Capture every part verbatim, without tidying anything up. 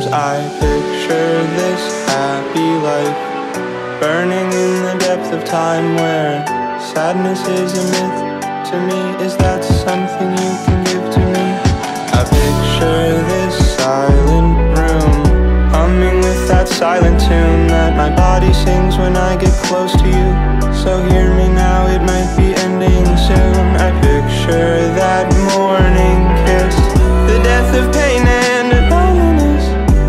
times I picture this happy life burning in the depth of time where sadness is a myth. To me, is that something you can give to me? I picture this silent room humming with that silent tune that my body sings when I get close to you. So hear me now, it might be ending soon. I picture that morning kiss, the death of pain and loneliness.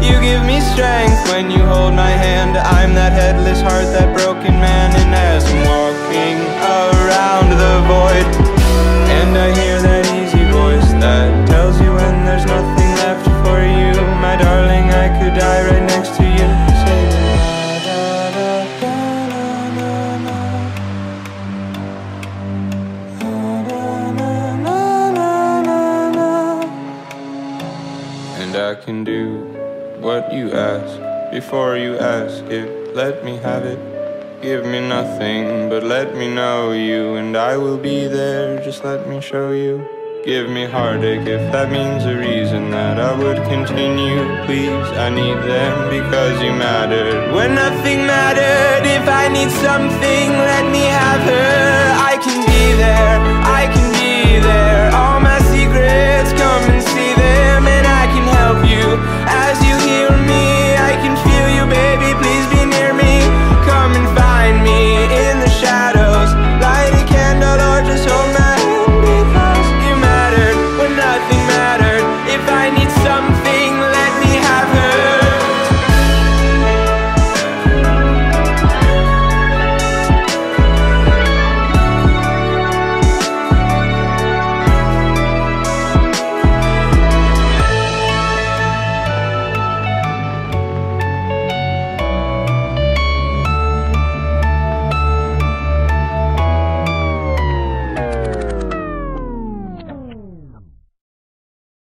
You give me strength when you hold my hand. I'm that headless heart, that broken man. And as I'm walking around the void, and I hear that easy voice that tells you when there's nothing left for you, my darling, I could die right next to you. I can do what you ask before you ask it. Let me have it, give me nothing, but let me know you, and I will be there, just let me show you. Give me heartache if that means a reason that I would continue. Please, I need them because you mattered when nothing mattered. If I need something, let me have her. I can be there.